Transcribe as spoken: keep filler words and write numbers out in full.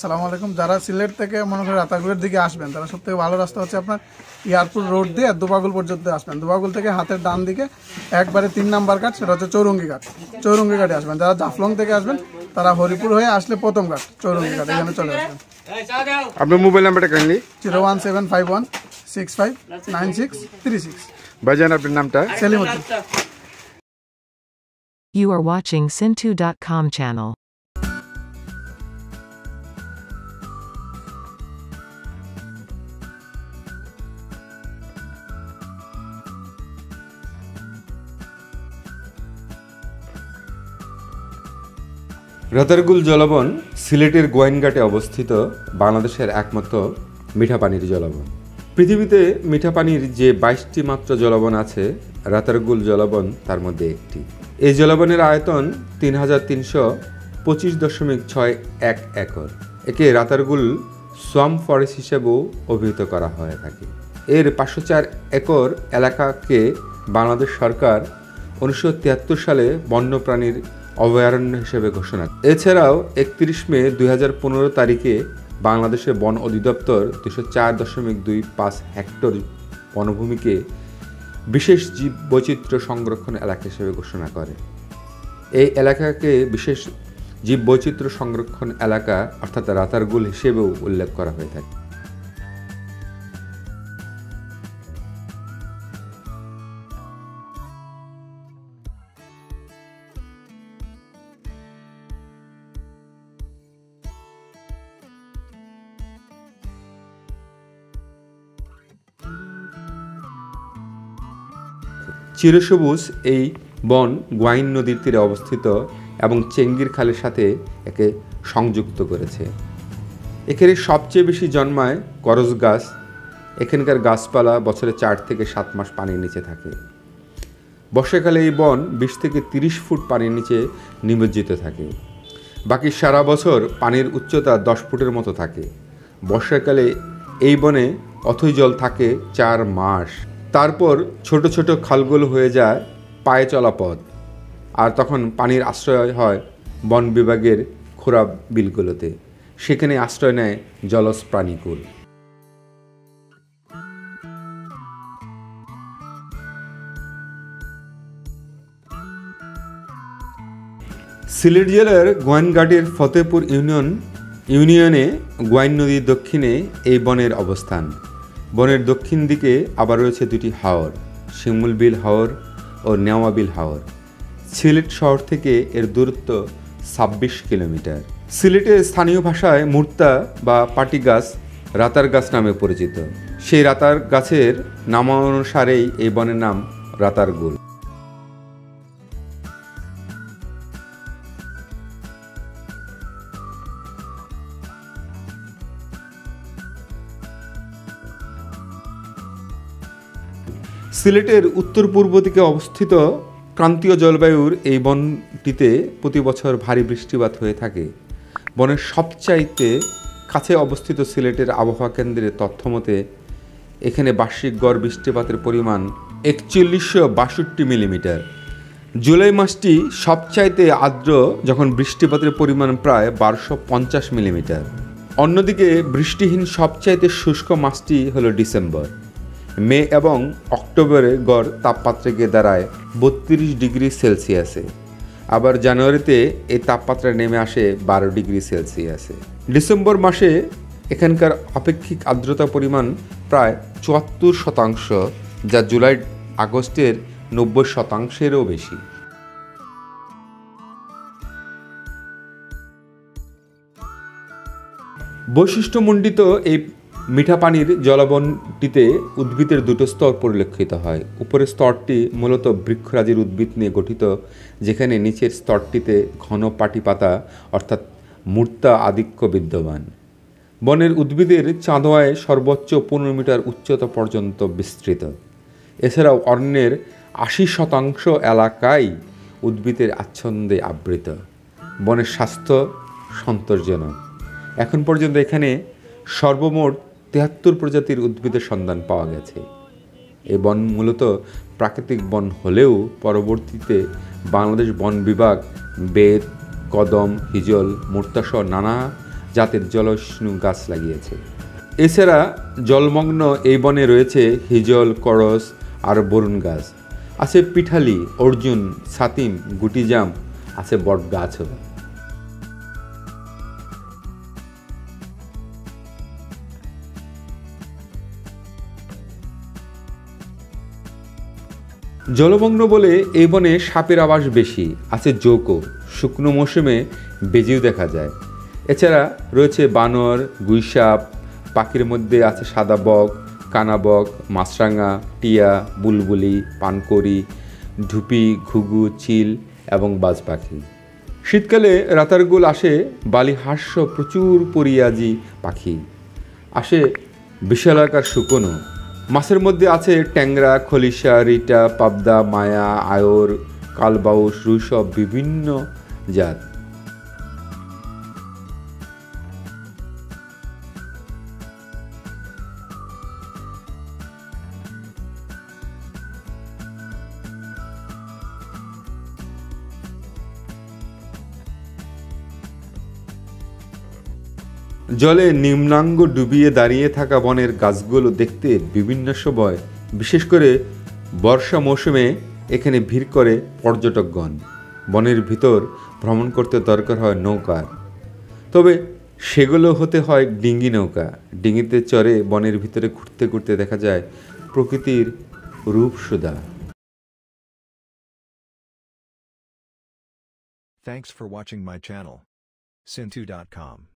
আসসালামু আলাইকুম। যারা সিলেট থেকে মনে করেন রাতাগুড়ের দিকে আসবেন তারা সবথেকে ভালো রাস্তা হচ্ছে আপনার ইয়ারপুল রোড দিয়ে দুবাগুল পর্যন্ত আসবেন। দুবাগুল থেকে হাতের ডান দিকে একবারে তিন নাম্বার ঘাট, সেটা হচ্ছে চৌরঙ্গি ঘাট। চৌরঙ্গি ঘাটে আসবেন। যারা জাফলং থেকে আসবেন তারা হরিপুর হয়ে আসলে প্রথম ঘাট চৌরঙ্গি ঘাট, এখানে চলে আসবেন। আপনার মোবাইল নাম্বারটা kindly zero one seven five one six five nine six three six. ভাইজান আপনার নামটা? Salimuddin. You are watching Sintu dot com channel. Ratargul জলাবন সিলেটের গোয়াইনঘাটে অবস্থিত বাংলাদেশের একমাত্র মিঠা পানির জলাবন। পৃথিবীতে মিঠা পানির যে বাইশটি মাত্র জলাবন আছে, রাতারগুল জলাবন তার মধ্যে একটি। এই জলাবনের আয়তন তিন হাজার তিনশো পঁচিশ দশমিক ছয় এক একর। একে রাতারগুল সোয়াম ফরেস্ট হিসেবেও অভিহিত করা হয়ে থাকে। এর পাঁচশো চার একর এলাকাকে বাংলাদেশ সরকার উনিশশো তিয়াত্তর সালে বন্যপ্রাণীর অভয়ারণ্য হিসেবে ঘোষণা। এছাড়াও একত্রিশ মে দুই হাজার পনেরো তারিখে বাংলাদেশের বন অধিদপ্তর দুশো চার দশমিক দুই পাঁচ হেক্টর বনভূমিকে বিশেষ জীব বৈচিত্র্য সংরক্ষণ এলাকা হিসেবে ঘোষণা করে। এই এলাকাকে বিশেষ জীব বৈচিত্র্য সংরক্ষণ এলাকা অর্থাৎ রাতারগুল হিসেবেও উল্লেখ করা হয়ে থাকে। চিরসবুজ এই বন গোয়াইন নদীর তীরে অবস্থিত এবং চেঙ্গির খালের সাথে একে সংযুক্ত করেছে। এখানে সবচেয়ে বেশি জন্মায় করজ গাছ। এখানকার গাছপালা বছরে চার থেকে সাত মাস পানির নিচে থাকে। বর্ষাকালে এই বন বিশ থেকে তিরিশ ফুট পানির নিচে নিমজ্জিত থাকে। বাকি সারা বছর পানির উচ্চতা দশ ফুটের মতো থাকে। বর্ষাকালে এই বনে অথৈ জল থাকে চার মাস। তারপর ছোট ছোট খালগুলো হয়ে যায় পায়ে চলা পথ, আর তখন পানির আশ্রয় হয় বন বিভাগের খোরা বিলগুলোতে। সেখানে আশ্রয় নেয় জলজ প্রাণীকুল। সিলেট জেলার গোয়াইনঘাটের ফতেপুর ইউনিয়ন ইউনিয়নে গোয়াইন নদীর দক্ষিণে এই বনের অবস্থান। বনের দক্ষিণ দিকে আবার রয়েছে দুটি হাওর, শিমুল বিল হাওর ও নেওয়া বিল হাওর। সিলেট শহর থেকে এর দূরত্ব ছাব্বিশ কিলোমিটার। সিলেটে স্থানীয় ভাষায় মুর্তা বা পাটি গাছ রাতার গাছ নামে পরিচিত। সেই রাতার গাছের নামানুসারেই এই বনের নাম রাতারগুল। সিলেটের উত্তর পূর্ব দিকে অবস্থিত ক্রান্তীয় জলবায়ুর এই বনটিতে প্রতি বছর ভারী বৃষ্টিপাত হয়ে থাকে। বনের সবচাইতে কাছে অবস্থিত সিলেটের আবহাওয়া কেন্দ্রের তথ্য মতে এখানে বার্ষিক গড় বৃষ্টিপাতের পরিমাণ একচল্লিশশো বাষট্টি মিলিমিটার। জুলাই মাসটি সবচাইতে আর্দ্র, যখন বৃষ্টিপাতের পরিমাণ প্রায় বারোশো পঞ্চাশ মিলিমিটার। অন্যদিকে বৃষ্টিহীন সবচাইতে শুষ্ক মাসটি হল ডিসেম্বর। মে এবং অক্টোবরে গড় তাপমাত্রা গিয়ে দাঁড়ায় বত্রিশ ডিগ্রি সেলসিয়াসে। আবার জানুয়ারিতে এই তাপমাত্রা নেমে আসে বারো ডিগ্রি সেলসিয়াসে। ডিসেম্বর মাসে এখানকার আপেক্ষিক আর্দ্রতা পরিমাণ প্রায় চুয়াত্তর শতাংশ, যা জুলাই আগস্টের নব্বই শতাংশেরও বেশি। বৈশিষ্ট্যমণ্ডিত এই মিঠা পানির জলাবনটিতে উদ্ভিদের দুটো স্তর পরিলক্ষিত হয়। উপরের স্তরটি মূলত বৃক্ষরাজির উদ্ভিদ নিয়ে গঠিত, যেখানে নিচের স্তরটিতে ঘন পাটি পাতা অর্থাৎ মূর্তা আধিক্য বিদ্যমান। বনের উদ্ভিদের চাঁদোয়ায় সর্বোচ্চ পনেরো মিটার উচ্চতা পর্যন্ত বিস্তৃত। এছাড়াও অরণ্যের আশি শতাংশ এলাকাই উদ্ভিদের আচ্ছন্দে আবৃত। বনের স্বাস্থ্য সন্তোষজনক। এখন পর্যন্ত এখানে সর্বমোট তিয়াত্তর প্রজাতির উদ্ভিদের সন্ধান পাওয়া গেছে। এই বন মূলত প্রাকৃতিক বন হলেও পরবর্তীতে বাংলাদেশ বন বিভাগ বেত, কদম, হিজল, মুর্তাসহ নানা জাতের জলষ্ণু গাছ লাগিয়েছে। এছাড়া জলমগ্ন এই বনে রয়েছে হিজল, করস আর বরুণ গাছ, আছে পিঠালি, অর্জুন, ছাতিম, গুটিজাম, আছে বট গাছও। জলমগ্ন বলে এই বনে সাপের আবাস বেশি, আছে জোকও, শুকনো মৌসুমে বেজিও দেখা যায়। এছাড়া রয়েছে বানর, গুইসাপ, পাখির মধ্যে আছে সাদা বক, কানা বক, মাছরাঙা, টিয়া, বুলবুলি, পানকড়ি, ঢুপি, ঘুঘু, চিল এবং বাজ পাখি। শীতকালে রাতারগুল আসে বালিহাস্য প্রচুর পরিযায়ী পাখি, আসে বিশালাকার শুকনো। মাছের মধ্যে আছে ট্যাংরা, খলিশা, রিটা, পাবদা, মায়া, আয়র, কালবাউস, রুই সব বিভিন্ন জাত। জলে নিম্নাঙ্গ ডুবিয়ে দাঁড়িয়ে থাকা বনের গাছগুলো দেখতে বিভিন্ন সময়, বিশেষ করে বর্ষা মৌসুমে এখানে ভিড় করে পর্যটকগণ। বনের ভিতর ভ্রমণ করতে দরকার হয় নৌকার, তবে সেগুলো হতে হয় ডিঙ্গি নৌকা। ডিঙ্গিতে চড়ে বনের ভিতরে ঘুরতে ঘুরতে দেখা যায় প্রকৃতির রূপসুধা। Thanks for watching my channel, Sintu dot com.